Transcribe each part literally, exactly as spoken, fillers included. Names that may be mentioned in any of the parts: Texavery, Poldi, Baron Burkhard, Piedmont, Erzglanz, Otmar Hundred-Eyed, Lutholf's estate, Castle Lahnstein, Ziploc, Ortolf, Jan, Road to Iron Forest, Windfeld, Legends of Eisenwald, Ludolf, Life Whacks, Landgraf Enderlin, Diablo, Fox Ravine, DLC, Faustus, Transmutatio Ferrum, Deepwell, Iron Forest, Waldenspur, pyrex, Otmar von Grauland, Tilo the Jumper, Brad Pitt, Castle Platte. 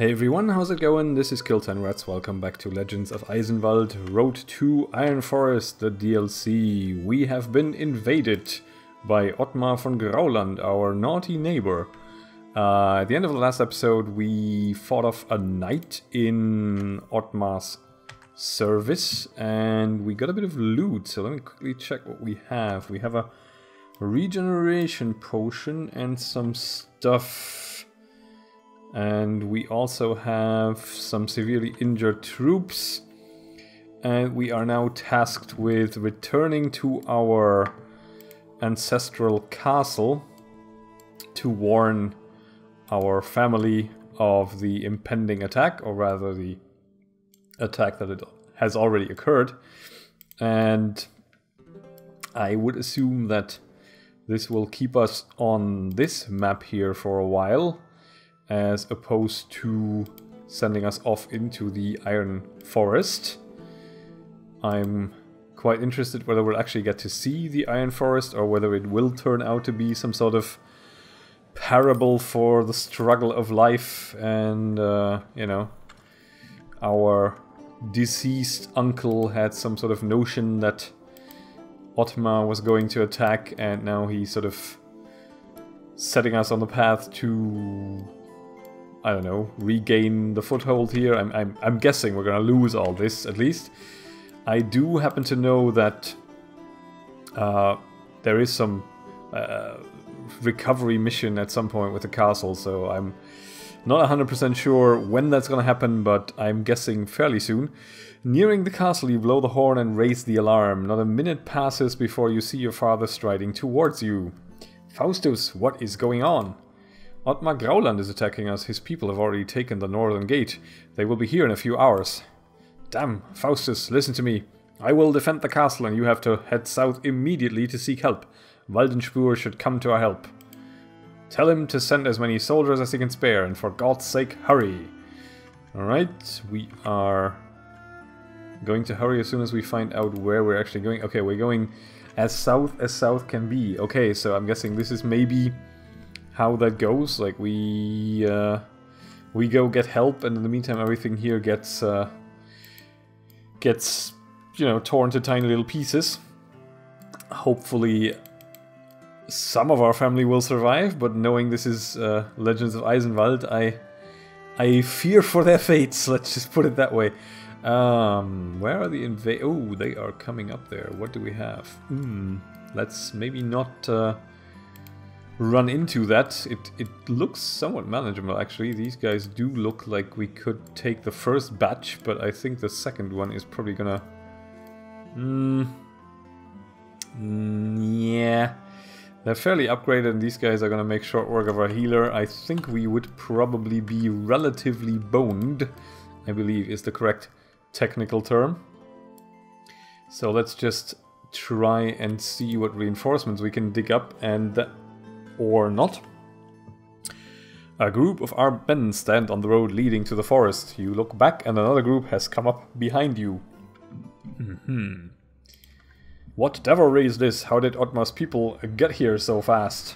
Hey everyone, how's it going? This is Kill Ten Rats, welcome back to Legends of Eisenwald, Road to Iron Forest, the D L C. We have been invaded by Otmar von Grauland, our naughty neighbor. Uh, at the end of the last episode we fought off a knight in Otmar's service and we got a bit of loot, so let me quickly check what we have. We have a regeneration potion and some stuff. And we also have some severely injured troops, and we are now tasked with returning to our ancestral castle to warn our family of the impending attack, or rather the attack that it has already occurred. And I would assume that this will keep us on this map here for a while, as opposed to sending us off into the Iron Forest. I'm quite interested whether we'll actually get to see the Iron Forest or whether it will turn out to be some sort of parable for the struggle of life and, uh, you know, our deceased uncle had some sort of notion that Otmar was going to attack and now he sort of setting us on the path to, I don't know, regain the foothold here. I'm, I'm, I'm guessing we're gonna lose all this, at least. I do happen to know that uh, there is some uh, recovery mission at some point with the castle, so I'm not one hundred percent sure when that's gonna happen, but I'm guessing fairly soon. Nearing the castle, you blow the horn and raise the alarm. Not a minute passes before you see your father striding towards you. Faustus, what is going on? Otmar Grauland is attacking us. His people have already taken the northern gate. They will be here in a few hours. Damn, Faustus, listen to me. I will defend the castle and you have to head south immediately to seek help. Waldenspur should come to our help. Tell him to send as many soldiers as he can spare, and for God's sake, hurry. Alright, we are going to hurry as soon as we find out where we're actually going. Okay, we're going as south as south can be. Okay, so I'm guessing this is maybe how that goes. Like we uh, we go get help, and in the meantime, everything here gets uh, gets you know torn to tiny little pieces. Hopefully, some of our family will survive. But knowing this is uh, Legends of Eisenwald, I I fear for their fates. Let's just put it that way. Um, where are the inva- oh, they are coming up there. What do we have? Hmm, let's maybe not uh, run into that. It, it looks somewhat manageable, actually. These guys do look like we could take the first batch, but I think the second one is probably gonna... Hmm... Mm, yeah... They're fairly upgraded, and these guys are gonna make short work of our healer. I think we would probably be relatively boned, I believe is the correct technical term. So let's just try and see what reinforcements we can dig up, and or not. A group of armed men stand on the road leading to the forest. You look back and another group has come up behind you. Mm-hmm. What devilry is this? How did Otmar's people get here so fast?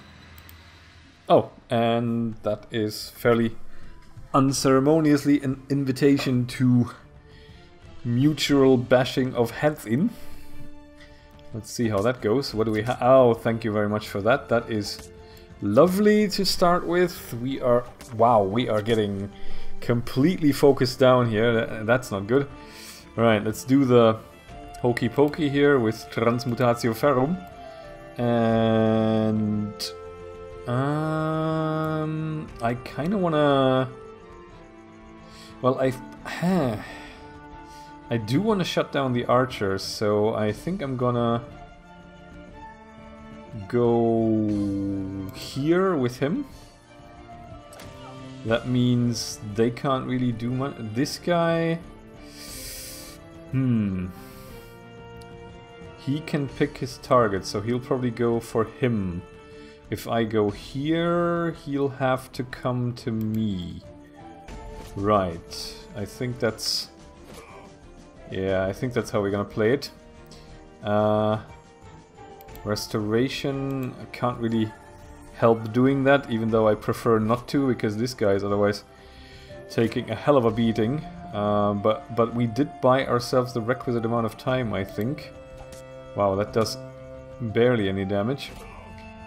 Oh, and that is fairly unceremoniously an invitation to mutual bashing of heads in. Let's see how that goes. What do we have? Oh, thank you very much for that. That is lovely to start with. We are... Wow, we are getting completely focused down here. That's not good. Alright, let's do the hokey pokey here with Transmutatio Ferrum. And... Um... I kinda wanna... Well, I... Huh. I do want to shut down the archers, so I think I'm gonna go here with him. That means they can't really do much. This guy... Hmm. He can pick his target, so he'll probably go for him. If I go here, he'll have to come to me. Right, I think that's... Yeah, I think that's how we're gonna play it. Uh, restoration, I can't really help doing that, even though I prefer not to, because this guy is otherwise taking a hell of a beating. Um, but, but we did buy ourselves the requisite amount of time, I think. Wow, that does barely any damage.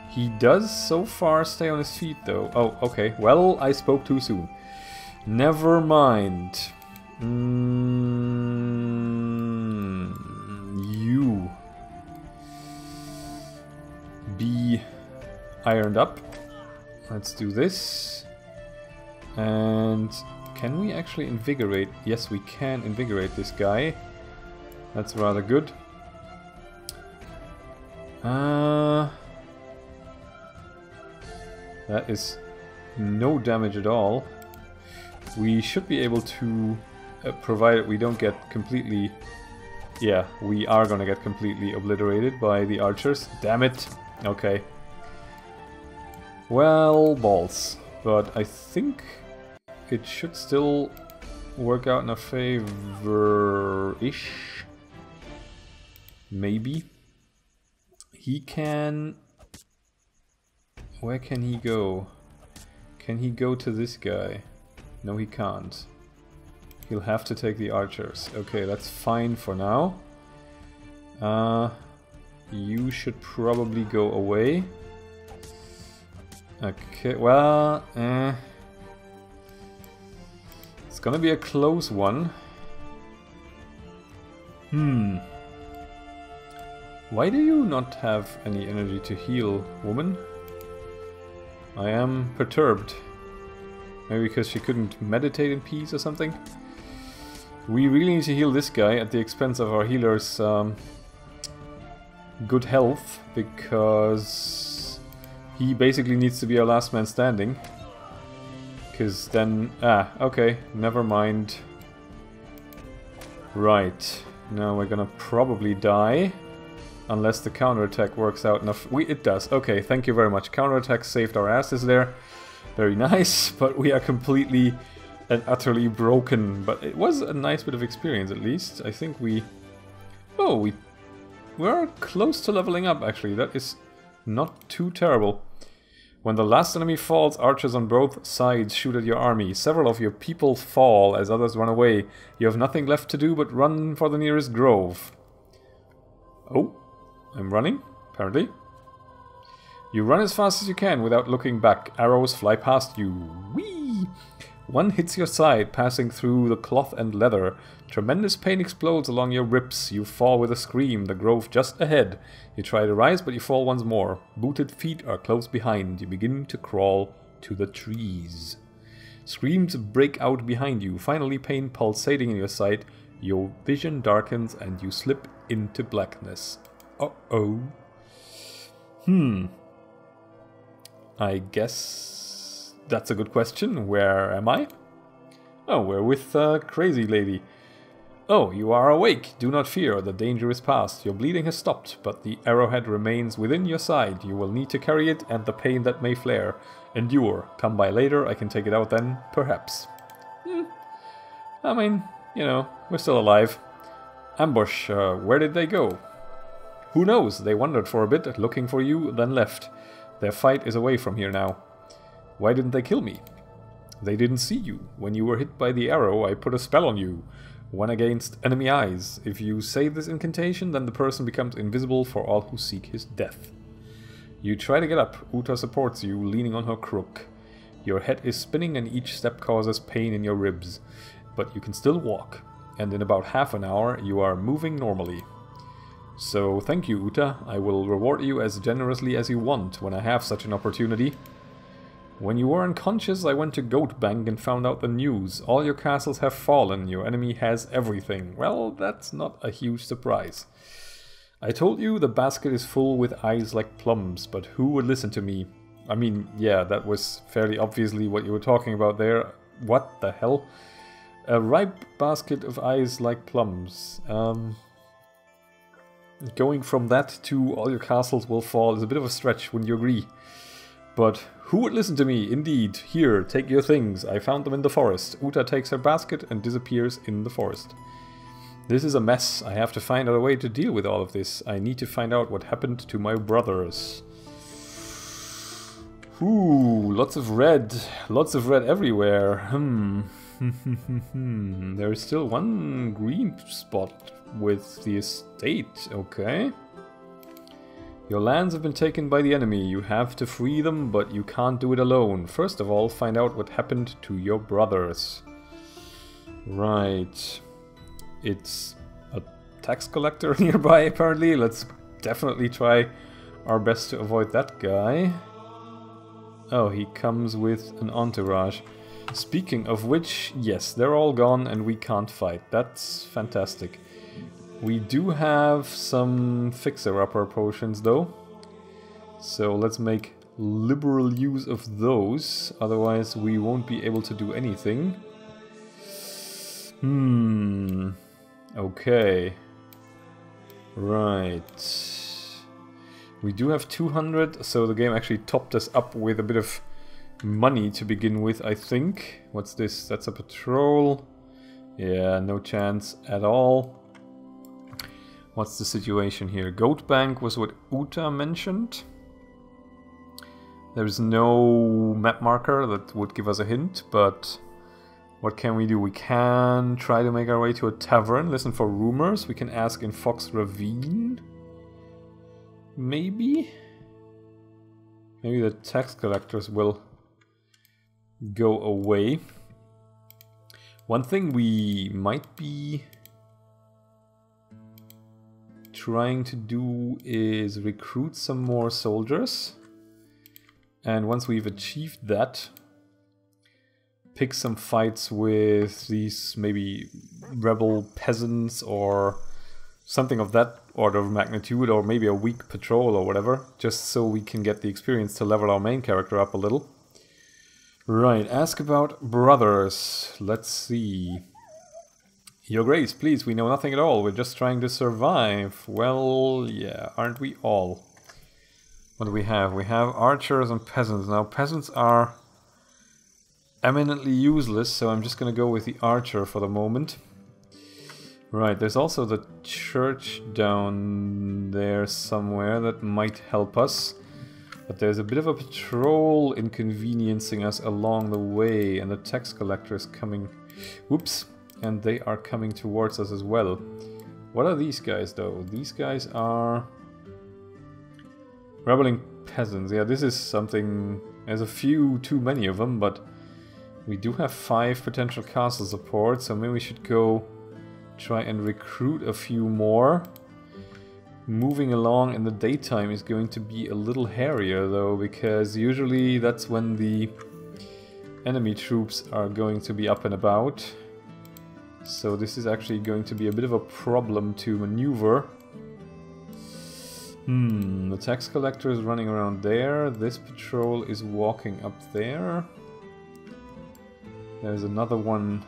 He does so far stay on his feet, though. Oh, okay. Well, I spoke too soon. Never mind. Mm, you. Be ironed up. Let's do this. And can we actually invigorate? Yes, we can invigorate this guy. That's rather good. Uh, that is no damage at all. We should be able to, uh, provided we don't get completely... Yeah, we are gonna get completely obliterated by the archers. Damn it! Okay. Well, balls. But I think it should still work out in our favor-ish. Maybe. He can... Where can he go? Can he go to this guy? No, he can't. He'll have to take the archers. Okay, that's fine for now. Uh, you should probably go away. Okay, well... Eh. It's gonna be a close one. Hmm. Why do you not have any energy to heal, woman? I am perturbed. Maybe because she couldn't meditate in peace or something? We really need to heal this guy at the expense of our healer's um, good health, because he basically needs to be our last man standing. Because then... Ah, okay, never mind. Right, now we're gonna probably die. Unless the counterattack works out enough. We, it does. Okay, thank you very much. Counterattack saved our asses there. Very nice, but we are completely and utterly broken. But it was a nice bit of experience, at least. I think we... Oh, we... We're close to leveling up, actually. That is not too terrible. When the last enemy falls, archers on both sides shoot at your army. Several of your people fall as others run away. You have nothing left to do but run for the nearest grove. Oh. I'm running, apparently. You run as fast as you can without looking back. Arrows fly past you. Whee! One hits your side, passing through the cloth and leather. Tremendous pain explodes along your ribs. You fall with a scream, the grove just ahead. You try to rise, but you fall once more. Booted feet are close behind. You begin to crawl to the trees. Screams break out behind you. Finally, pain pulsating in your sight. Your vision darkens and you slip into blackness. Uh-oh. Hmm. I guess that's a good question. Where am I? Oh, we're with uh, Crazy Lady. Oh, you are awake. Do not fear. The danger is past. Your bleeding has stopped, but the arrowhead remains within your side. You will need to carry it and the pain that may flare. Endure. Come by later. I can take it out then, perhaps. Hmm. I mean, you know, we're still alive. Ambush. Uh, where did they go? Who knows? They wandered for a bit, looking for you, then left. Their fight is away from here now. Why didn't they kill me? They didn't see you. When you were hit by the arrow, I put a spell on you. One against enemy eyes. If you say this incantation, then the person becomes invisible for all who seek his death. You try to get up. Uta supports you, leaning on her crook. Your head is spinning and each step causes pain in your ribs. But you can still walk. And in about half an hour, you are moving normally. So, thank you, Uta. I will reward you as generously as you want when I have such an opportunity. When you were unconscious, I went to Goatbank and found out the news. All your castles have fallen. Your enemy has everything. Well, that's not a huge surprise. I told you the basket is full with eyes like plums, but who would listen to me? I mean, yeah, that was fairly obviously what you were talking about there. What the hell? A ripe basket of eyes like plums. Um... Going from that to all your castles will fall is a bit of a stretch, wouldn't you agree? But who would listen to me? Indeed. Here, take your things. I found them in the forest. Uta takes her basket and disappears in the forest. This is a mess. I have to find out a way to deal with all of this. I need to find out what happened to my brothers. Ooh, lots of red. Lots of red everywhere. Hmm. There is still one green spot with the estate, okay. Your lands have been taken by the enemy. You have to free them, but you can't do it alone. First of all, find out what happened to your brothers. Right. It's a tax collector nearby, apparently. Let's definitely try our best to avoid that guy. Oh, he comes with an entourage. Speaking of which, yes, they're all gone and we can't fight. That's fantastic. We do have some fixer-upper potions though, so let's make liberal use of those, otherwise we won't be able to do anything. Hmm, okay, right. We do have two hundred, so the game actually topped us up with a bit of money to begin with, I think. What's this? That's a patrol. Yeah, no chance at all. What's the situation here? Goatbank was what Uta mentioned. There's no map marker that would give us a hint, but what can we do? We can try to make our way to a tavern, listen for rumors. We can ask in Fox Ravine. Maybe? Maybe the tax collectors will go away. One thing we might be trying to do is recruit some more soldiers, and once we've achieved that, pick some fights with these maybe rebel peasants or something of that order of magnitude, or maybe a weak patrol or whatever, just so we can get the experience to level our main character up a little. Right, ask about brothers. Let's see. Your Grace, please, we know nothing at all. We're just trying to survive. Well, yeah, aren't we all? What do we have? We have archers and peasants. Now, peasants are eminently useless, so I'm just going to go with the archer for the moment. Right, there's also the church down there somewhere that might help us. But there's a bit of a patrol inconveniencing us along the way, and the tax collector is coming. Whoops. And they are coming towards us as well. What are these guys though? These guys are rebeling peasants. Yeah, this is something. There's a few too many of them, but we do have five potential castle support, so maybe we should go try and recruit a few more. Moving along in the daytime is going to be a little hairier though, because usually that's when the enemy troops are going to be up and about. So this is actually going to be a bit of a problem to maneuver. Hmm, the tax collector is running around there. This patrol is walking up there. There's another one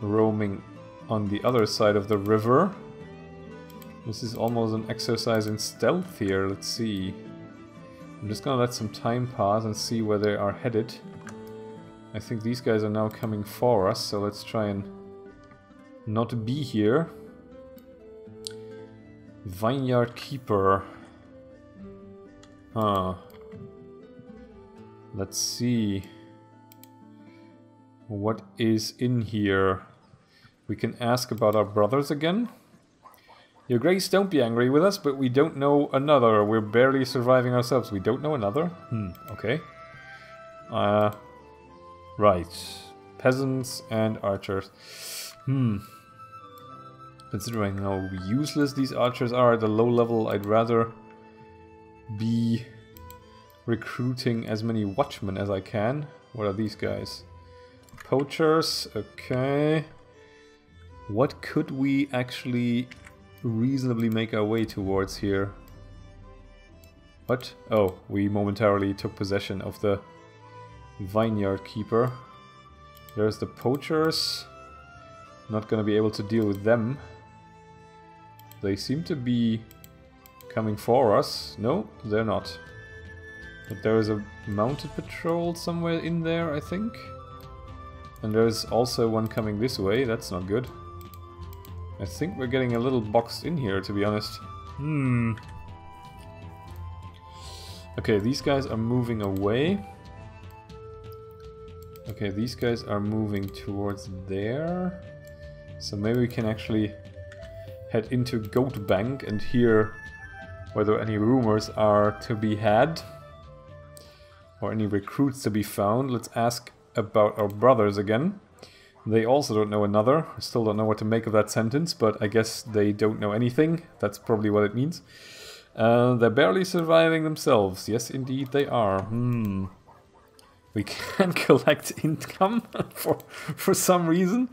roaming on the other side of the river. This is almost an exercise in stealth here. Let's see. I'm just gonna let some time pass and see where they are headed. I think these guys are now coming for us, so let's try and not be here. Vineyard keeper. Huh. Let's see. What is in here? We can ask about our brothers again. Your Grace, don't be angry with us, but we don't know another. We're barely surviving ourselves. We don't know another? Hmm, okay. Uh, right. Peasants and archers. Hmm. Considering how useless these archers are at a low level, I'd rather be recruiting as many watchmen as I can. What are these guys? Poachers, okay. What could we actually reasonably make our way towards here? What? Oh, we momentarily took possession of the vineyard keeper. There's the poachers. Not gonna be able to deal with them. They seem to be coming for us. No, they're not. But there is a mounted patrol somewhere in there, I think. And there's also one coming this way. That's not good. I think we're getting a little boxed in here, to be honest. Hmm. Okay, these guys are moving away. Okay, these guys are moving towards there. So maybe we can actually head into Goatbank and hear whether any rumors are to be had or any recruits to be found. Let's ask about our brothers again. They also don't know another. I still don't know what to make of that sentence, but I guess they don't know anything. That's probably what it means. Uh, they're barely surviving themselves. Yes, indeed they are. Hmm. We can collect income for, for some reason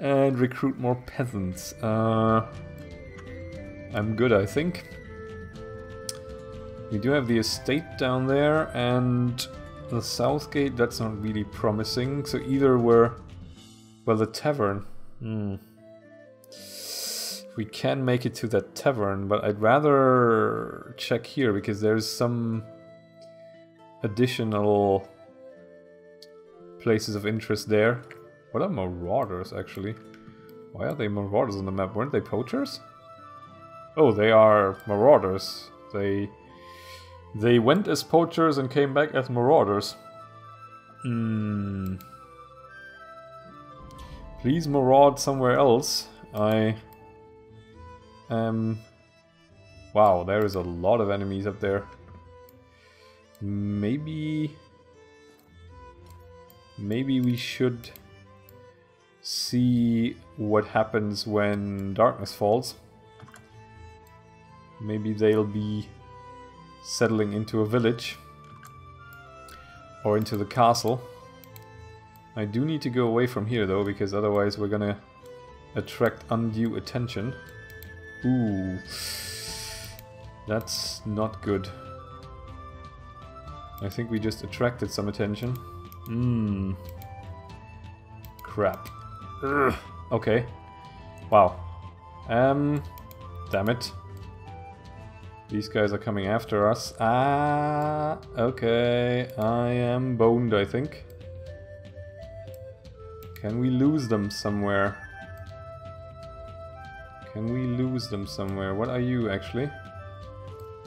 and recruit more peasants. Uh, I'm good, I think. We do have the estate down there and the south gate. That's not really promising. So either we're... Well, the tavern. Hmm. We can make it to that tavern, but I'd rather check here because there's some additional places of interest there. What are marauders, actually? Why are they marauders on the map? Weren't they poachers? Oh, they are marauders. They they went as poachers and came back as marauders. Hmm. Please maraud somewhere else. I... Um, wow, there is a lot of enemies up there. Maybe... Maybe we should see what happens when darkness falls. Maybe they'll be settling into a village. Or into the castle. I do need to go away from here though, because otherwise we're gonna attract undue attention. Ooh, that's not good. I think we just attracted some attention. Mmm. Crap. Ugh. Okay. Wow. Um. Damn it. These guys are coming after us. Ah. Okay. I am boned, I think. Can we lose them somewhere? Can we lose them somewhere? What are you, actually?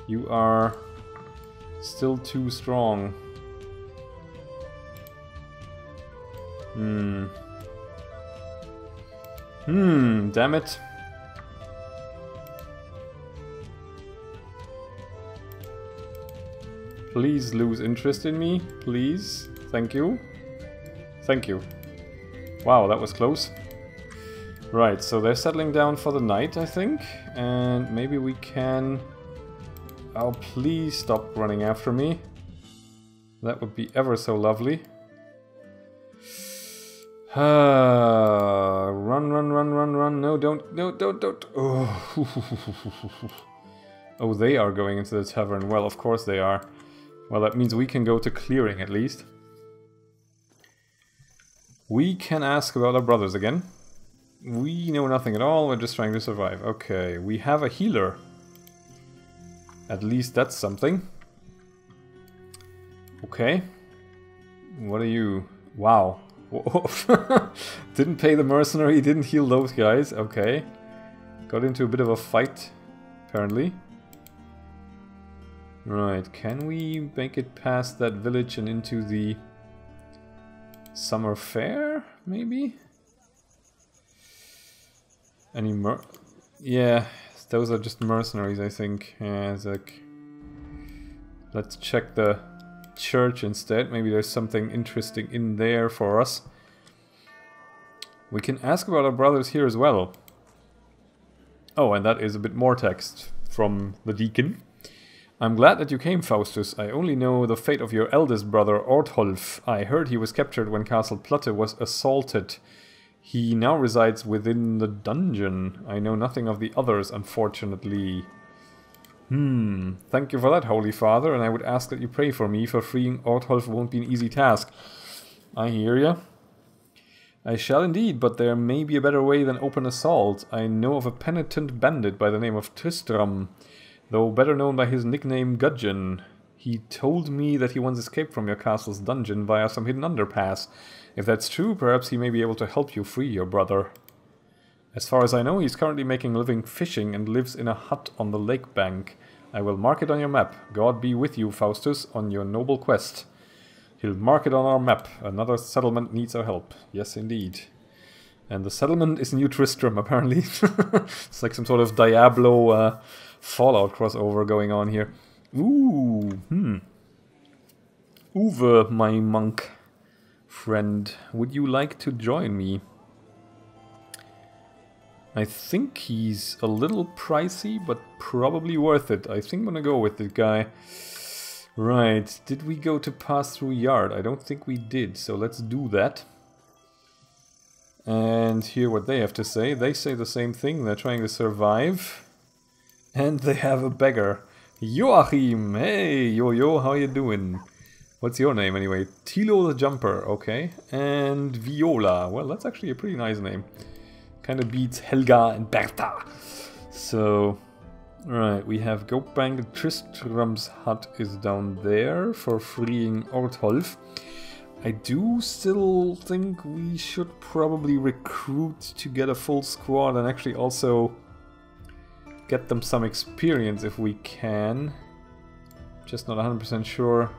You are still too strong. Hmm. Hmm, damn it. Please lose interest in me, please. Thank you. Thank you. Wow, that was close. Right, so they're settling down for the night, I think. And maybe we can... Oh, please stop running after me. That would be ever so lovely. Uh, run, run, run, run, run. No, don't, no, don't, don't. Oh. Oh, they are going into the tavern. Well, of course they are. Well, that means we can go to clearing at least. We can ask about our brothers again. We know nothing at all, we're just trying to survive. Okay, we have a healer. At least that's something. Okay. What are you? Wow. Didn't pay the mercenary, didn't heal those guys. Okay. Got into a bit of a fight, apparently. Right, can we make it past that village and into the... Summer fair, maybe? Any mer- Yeah, those are just mercenaries, I think. Yeah, it's like... Let's check the church instead. Maybe there's something interesting in there for us. We can ask about our brothers here as well. Oh, and that is a bit more text from the deacon. I'm glad that you came, Faustus. I only know the fate of your eldest brother, Ortolf. I heard he was captured when Castle Platte was assaulted. He now resides within the dungeon. I know nothing of the others, unfortunately. Hmm. Thank you for that, Holy Father, and I would ask that you pray for me, for freeing Ortolf won't be an easy task. I hear ya. I shall indeed, but there may be a better way than open assault. I know of a penitent bandit by the name of Tristram, though better known by his nickname Gudgeon. He told me that he once escaped from your castle's dungeon via some hidden underpass. If that's true, perhaps he may be able to help you free your brother. As far as I know, he's currently making a living fishing and lives in a hut on the lake bank. I will mark it on your map. God be with you, Faustus, on your noble quest. He'll mark it on our map. Another settlement needs our help. Yes, indeed. And the settlement is New Tristram, apparently. It's like some sort of Diablo uh, Fallout crossover going on here. Ooh, hmm. Uwe, my monk friend, would you like to join me? I think he's a little pricey, but probably worth it. I think I'm gonna go with this guy. Right, did we go to pass through yard? I don't think we did, so let's do that. And hear what they have to say. They say the same thing, they're trying to survive. And they have a beggar. Joachim! Hey, yo-yo, how you doing? What's your name anyway? Tilo the Jumper, okay. And Viola, well that's actually a pretty nice name. Kinda beats Helga and Bertha. So... Right, we have Goatbank. Tristram's hut is down there for freeing Ortolf. I do still think we should probably recruit to get a full squad and actually also get them some experience if we can. Just not one hundred percent sure.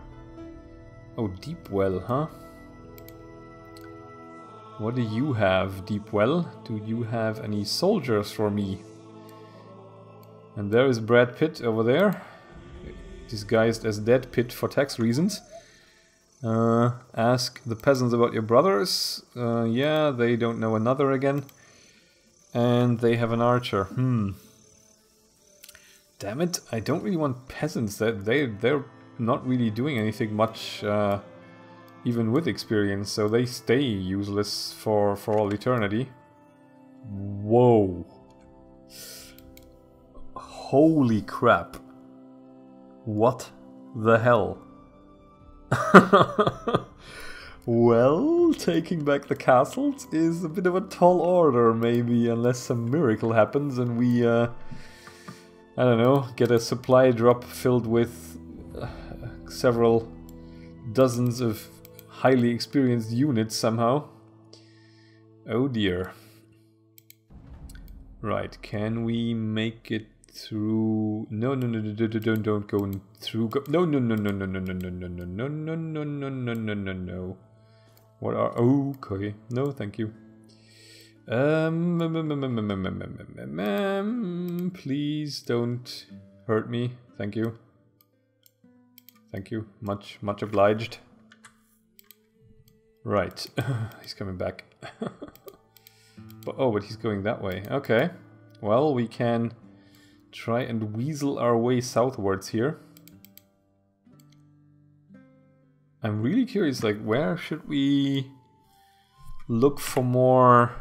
Oh, Deepwell, huh? What do you have, Deepwell? Do you have any soldiers for me? And there is Brad Pitt over there, disguised as Dead Pitt for tax reasons. Uh, ask the peasants about your brothers. Uh, yeah, they don't know another again. And they have an archer. Hmm. Damn it, I don't really want peasants. That they, they're not really doing anything much, uh, even with experience. So they stay useless for, for all eternity. Whoa. Holy crap. What the hell? Well, taking back the castles is a bit of a tall order, maybe, unless some miracle happens and we, uh, I don't know, get a supply drop filled with uh, several dozens of highly experienced units somehow. Oh dear. Right, can we make it through? No, no, no, no, don't, don't go in through. No, no, no, no, no, no, no, no, no, no, no, no, no, no, no, no, no. What are? Oh, okay. No, thank you. Um, please don't hurt me. Thank you. Thank you. Much, much obliged. Right. He's coming back. But oh, but he's going that way. Okay. Well, we can try and weasel our way southwards here. I'm really curious, like, where should we look for more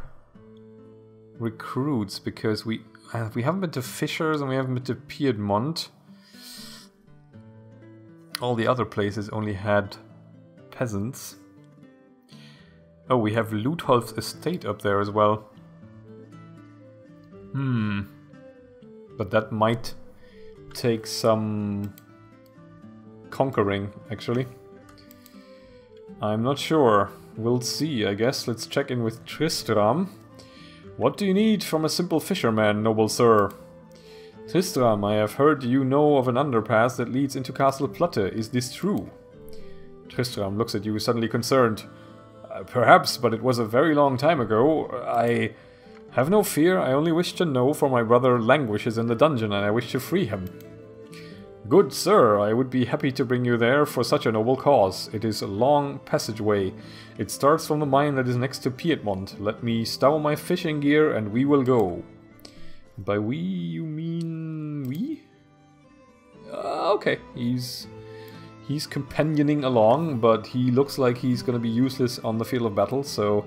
recruits? Because we uh, we haven't been to Fishers and we haven't been to Piedmont. All the other places only had peasants. Oh, we have Lutholf's estate up there as well. Hmm. But that might take some conquering, actually. I'm not sure. We'll see, I guess. Let's check in with Tristram. What do you need from a simple fisherman, noble sir? Tristram, I have heard you know of an underpass that leads into Castle Platte. Is this true? Tristram looks at you, suddenly concerned. Uh, perhaps, but it was a very long time ago. I... Have no fear, I only wish to know, for my brother languishes in the dungeon and I wish to free him. Good sir, I would be happy to bring you there for such a noble cause. It is a long passageway. It starts from the mine that is next to Piedmont. Let me stow my fishing gear and we will go. By we, you mean we? Uh, okay, he's, he's companioning along, but he looks like he's gonna be useless on the field of battle, so...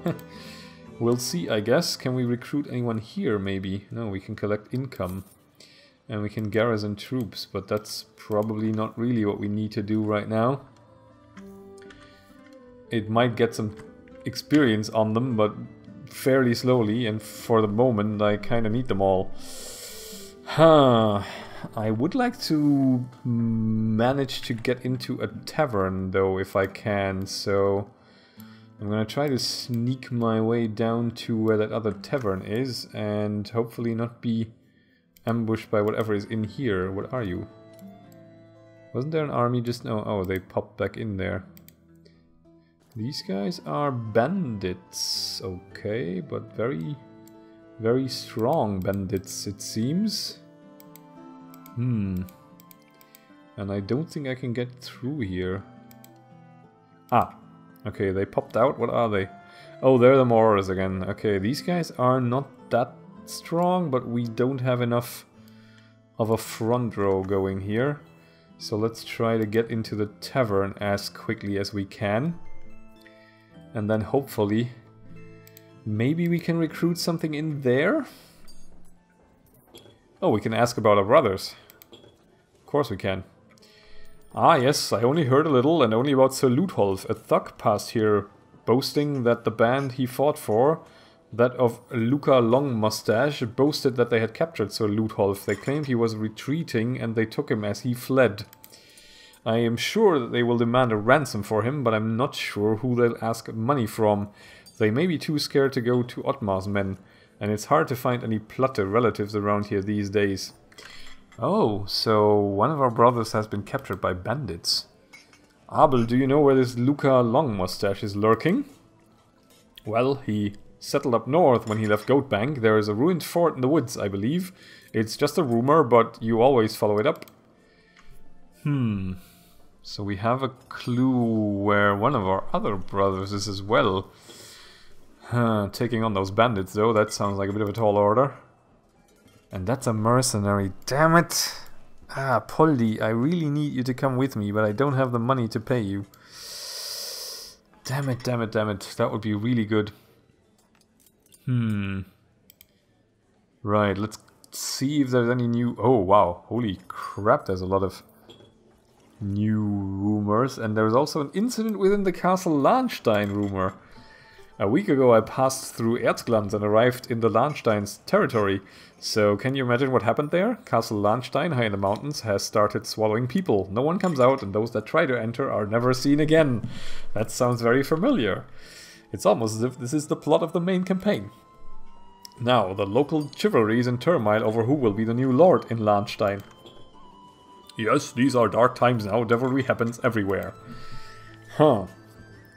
We'll see, I guess. Can we recruit anyone here, maybe? No, we can collect income. And we can garrison troops, but that's probably not really what we need to do right now. It might get some experience on them, but fairly slowly, and for the moment I kind of need them all. Huh. I would like to manage to get into a tavern, though, if I can, so... I'm gonna try to sneak my way down to where that other tavern is and hopefully not be ambushed by whatever is in here. What are you? Wasn't there an army just now? Oh, they popped back in there. These guys are bandits, okay, but very, very strong bandits, it seems. Hmm. And I don't think I can get through here. Ah, okay, they popped out. What are they? Oh, they're the Marauders again. Okay, these guys are not that strong, but we don't have enough of a front row going here. So let's try to get into the tavern as quickly as we can. And then hopefully, maybe we can recruit something in there? Oh, we can ask about our brothers. Of course we can. Ah yes, I only heard a little and only about Sir Lutholf. A thug passed here, boasting that the band he fought for, that of Luca Longmustache, boasted that they had captured Sir Lutholf. They claimed he was retreating and they took him as he fled. I am sure that they will demand a ransom for him, but I'm not sure who they'll ask money from. They may be too scared to go to Otmar's men, and it's hard to find any Platte relatives around here these days. Oh, so one of our brothers has been captured by bandits. Abel, do you know where this Luca Longmustache is lurking? Well, he settled up north when he left Goatbank. There is a ruined fort in the woods, I believe. It's just a rumor, but you always follow it up. Hmm. So we have a clue where one of our other brothers is as well. Huh, taking on those bandits though, that sounds like a bit of a tall order. And that's a mercenary, damn it! Ah, Poldi, I really need you to come with me, but I don't have the money to pay you. Damn it, damn it, damn it. That would be really good. Hmm. Right, let's see if there's any new... Oh, wow. Holy crap, there's a lot of new rumors. And there's also an incident within the Castle Lahnstein rumor. A week ago I passed through Erzglanz and arrived in the Lahnstein's territory. So can you imagine what happened there? Castle Lahnstein, high in the mountains, has started swallowing people. No one comes out and those that try to enter are never seen again. That sounds very familiar. It's almost as if this is the plot of the main campaign. Now, the local chivalry is in turmoil over who will be the new lord in Lahnstein. Yes, these are dark times now, devilry happens everywhere. Huh.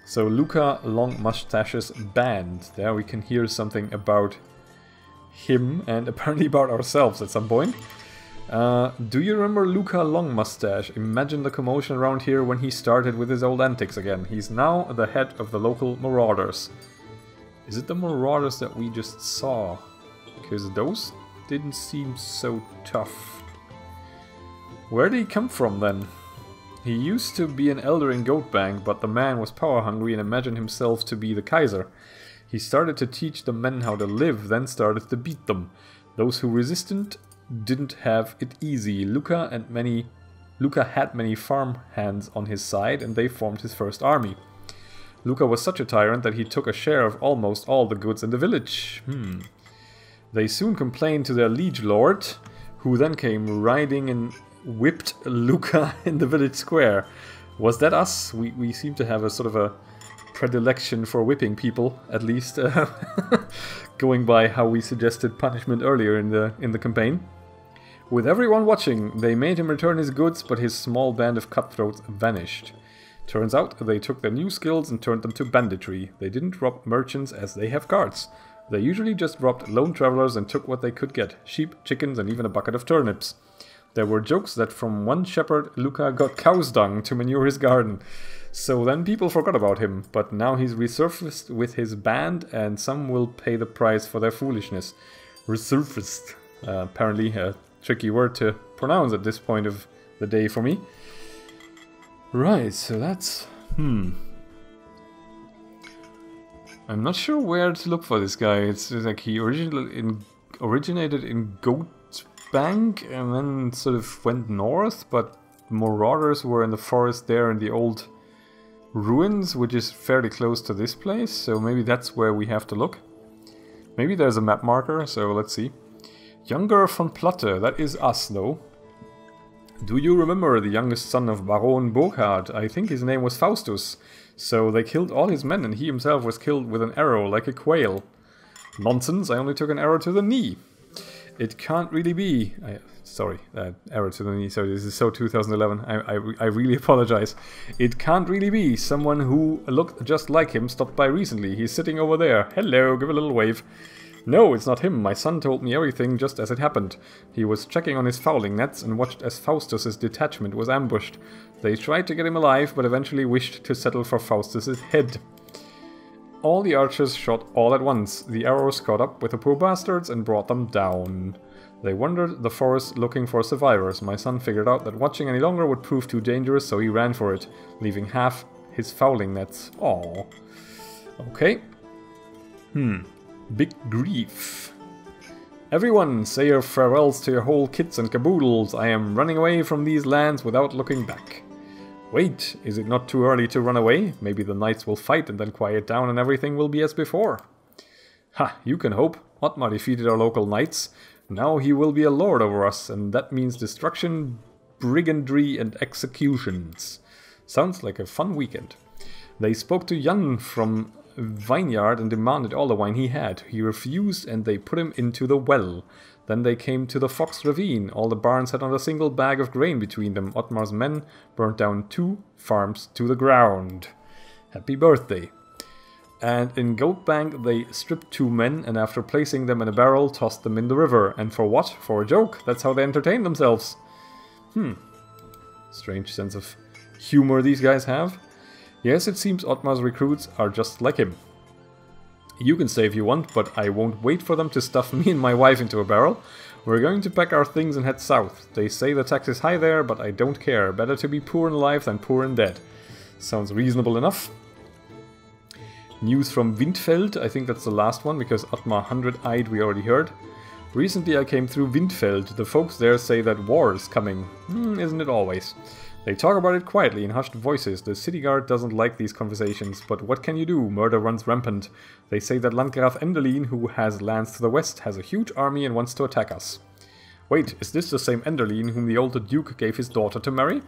So Luca Longmustache's band. There we can hear something about him and apparently about ourselves at some point. Uh, do you remember Luca Longmustache? Imagine the commotion around here when he started with his old antics again. He's now the head of the local Marauders. Is it the Marauders that we just saw? Because those didn't seem so tough. Where did he come from then? He used to be an elder in Goatbank, but the man was power-hungry and imagined himself to be the Kaiser. He started to teach the men how to live, then started to beat them. Those who resisted didn't have it easy. Luca and many, Luca had many farm hands on his side, and they formed his first army. Luca was such a tyrant that he took a share of almost all the goods in the village. Hmm. They soon complained to their liege lord, who then came riding in... whipped Luca in the village square. Was that us? We, we seem to have a sort of a predilection for whipping people, at least uh, going by how we suggested punishment earlier in the in the campaign. With everyone watching, they made him return his goods, but his small band of cutthroats vanished. Turns out they took their new skills and turned them to banditry. They didn't rob merchants as they have carts. They usually just robbed lone travelers and took what they could get. Sheep, chickens and even a bucket of turnips. There were jokes that from one shepherd Luca got cow's dung to manure his garden. So then people forgot about him, but now he's resurfaced with his band and some will pay the price for their foolishness. Resurfaced. Uh, apparently a tricky word to pronounce at this point of the day for me. Right, so that's... hmm. I'm not sure where to look for this guy. It's like he originally in, originated in Goat... Bank and then sort of went north, but marauders were in the forest there in the old ruins, which is fairly close to this place, so maybe that's where we have to look. Maybe there's a map marker, so let's see. Younger von Platte, that is us though. Do you remember the youngest son of Baron Burkhard? I think his name was Faustus. So they killed all his men and he himself was killed with an arrow like a quail. Nonsense, I only took an arrow to the knee. It can't really be. I, sorry, uh, error to the knee. Sorry, this is so two thousand eleven. I, I, I really apologize. It can't really be. Someone who looked just like him stopped by recently. He's sitting over there. Hello, give a little wave. No, it's not him. My son told me everything just as it happened. He was checking on his fowling nets and watched as Faustus's detachment was ambushed. They tried to get him alive, but eventually wished to settle for Faustus's head. All the archers shot all at once. The arrows caught up with the poor bastards and brought them down. They wandered the forest looking for survivors. My son figured out that watching any longer would prove too dangerous, so he ran for it, leaving half his fowling nets. Aww. Okay. Hmm. Big grief. Everyone, say your farewells to your whole kits and caboodles. I am running away from these lands without looking back. Wait, is it not too early to run away? Maybe the knights will fight and then quiet down and everything will be as before. Ha, you can hope. Otmar defeated our local knights. Now he will be a lord over us, and that means destruction, brigandry and executions. Sounds like a fun weekend. They spoke to Jan from Vineyard and demanded all the wine he had. He refused and they put him into the well. Then they came to the Fox Ravine. All the barns had not a single bag of grain between them. Otmar's men burnt down two farms to the ground. Happy birthday. And in Goatbank they stripped two men and after placing them in a barrel tossed them in the river. And for what? For a joke. That's how they entertained themselves. Hmm. Strange sense of humor these guys have. Yes, it seems Otmar's recruits are just like him. You can stay if you want, but I won't wait for them to stuff me and my wife into a barrel. We're going to pack our things and head south. They say the tax is high there, but I don't care. Better to be poor in life than poor in dead. Sounds reasonable enough. News from Windfeld. I think that's the last one, because Otmar Hundred-Eyed we already heard. Recently I came through Windfeld. The folks there say that war is coming. Mm, isn't it always? They talk about it quietly in hushed voices. The city guard doesn't like these conversations, but what can you do? Murder runs rampant. They say that Landgraf Enderlin, who has lands to the west, has a huge army and wants to attack us. Wait, is this the same Enderlin whom the older duke gave his daughter to marry?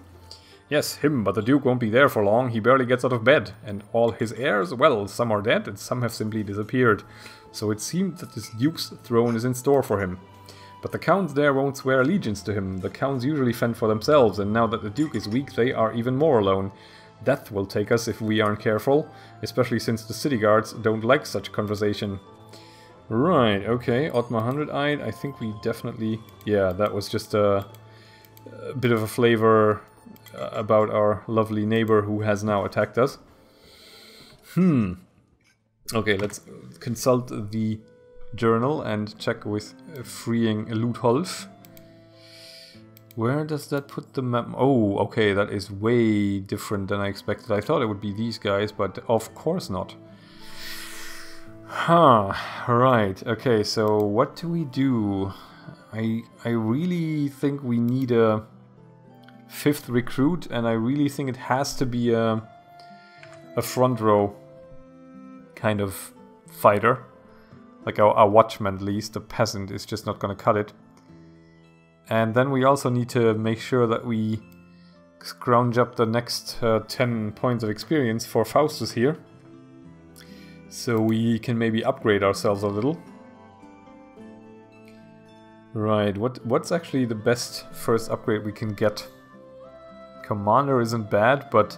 Yes, him, but the duke won't be there for long. He barely gets out of bed. And all his heirs, well, some are dead and some have simply disappeared. So it seems that this duke's throne is in store for him. But the counts there won't swear allegiance to him. The counts usually fend for themselves, and now that the duke is weak, they are even more alone. Death will take us if we aren't careful, especially since the city guards don't like such conversation. Right, okay, Otmar Hundred-Eyed, I think we definitely... Yeah, that was just a, a bit of a flavor about our lovely neighbor who has now attacked us. Hmm. Okay, let's consult the journal and check with freeing Lutholf. Where does that put the map? Oh, okay, that is way different than I expected. I thought it would be these guys, but of course not. Huh, right. Okay, so what do we do? I, I really think we need a fifth recruit, and I really think it has to be a, a front row kind of fighter. Like our, our watchman, at least, a peasant is just not going to cut it. And then we also need to make sure that we scrounge up the next uh, ten points of experience for Faustus here. So we can maybe upgrade ourselves a little. Right, what what's actually the best first upgrade we can get? Commander isn't bad, but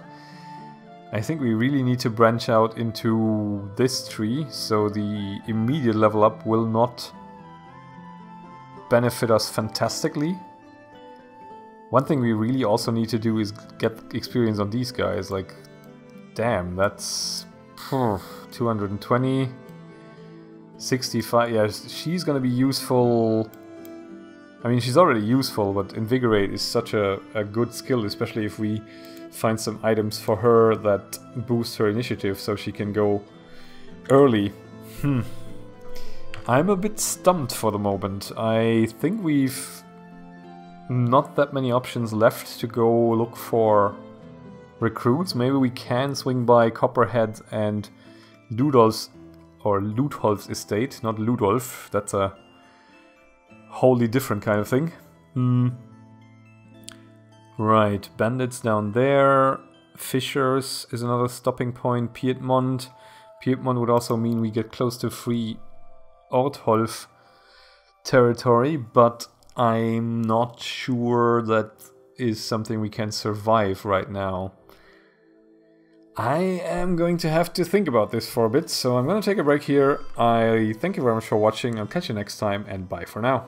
I think we really need to branch out into this tree, so the immediate level up will not benefit us fantastically. One thing we really also need to do is get experience on these guys, like, damn, that's two hundred twenty, sixty-five, yeah, she's gonna be useful. I mean, she's already useful, but Invigorate is such a, a good skill, especially if we find some items for her that boost her initiative so she can go early. Hmm. I'm a bit stumped for the moment. I think we've not that many options left to go look for recruits. Maybe we can swing by Copperhead and Ludolf's or Lutholf's estate, not Ludolf. That's a wholly different kind of thing. Hmm. Right, bandits down there, Fishers is another stopping point, Piedmont. Piedmont would also mean we get close to free Ortolf. territory, but I'm not sure that is something we can survive right now. I am going to have to think about this for a bit, so I'm going to take a break here. I thank you very much for watching. I'll catch you next time, and bye for now.